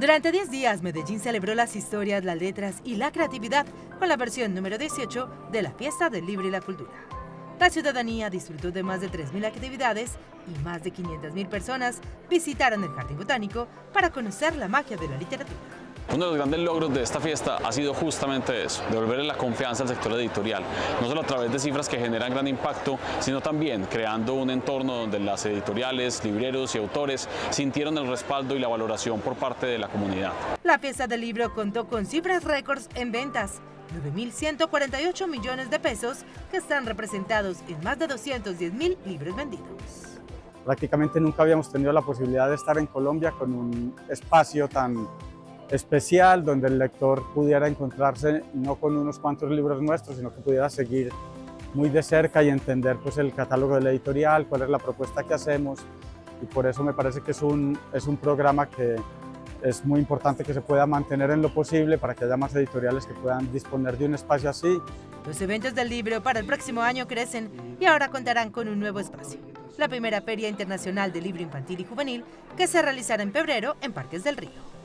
Durante 10 días, Medellín celebró las historias, las letras y la creatividad con la versión número 18 de la Fiesta del Libro y la Cultura. La ciudadanía disfrutó de más de 3.000 actividades y más de 500.000 personas visitaron el Jardín Botánico para conocer la magia de la literatura. Uno de los grandes logros de esta fiesta ha sido justamente eso, devolverle la confianza al sector editorial, no solo a través de cifras que generan gran impacto, sino también creando un entorno donde las editoriales, libreros y autores sintieron el respaldo y la valoración por parte de la comunidad. La Fiesta del Libro contó con cifras récords en ventas, 9.148 millones de pesos que están representados en más de 210.000 libros vendidos. Prácticamente nunca habíamos tenido la posibilidad de estar en Colombia con un espacio tan especial donde el lector pudiera encontrarse no con unos cuantos libros nuestros, sino que pudiera seguir muy de cerca y entender pues, el catálogo de la editorial, cuál es la propuesta que hacemos, y por eso me parece que es un programa que es muy importante que se pueda mantener en lo posible para que haya más editoriales que puedan disponer de un espacio así. Los eventos del libro para el próximo año crecen y ahora contarán con un nuevo espacio, la primera Feria Internacional del Libro Infantil y Juvenil que se realizará en febrero en Parques del Río.